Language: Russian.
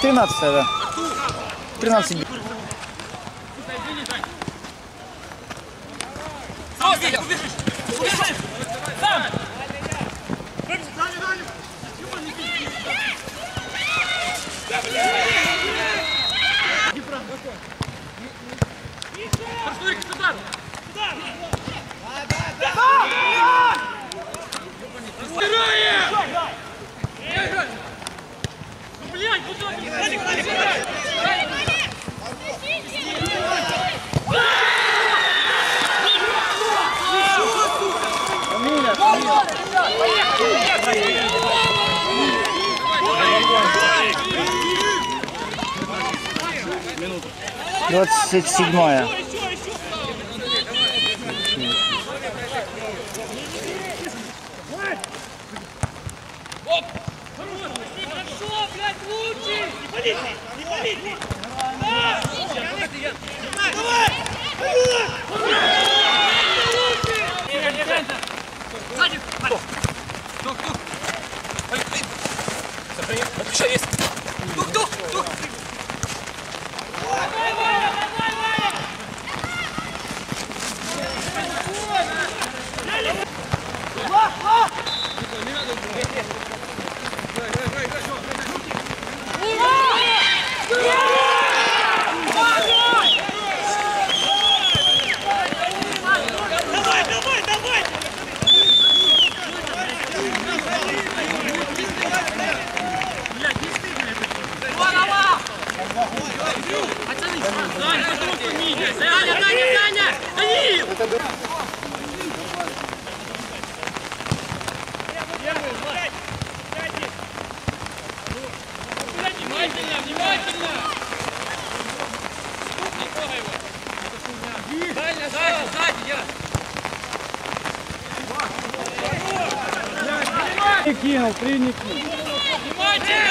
13, да. 13. Седьмая. Кинул, три не кинул.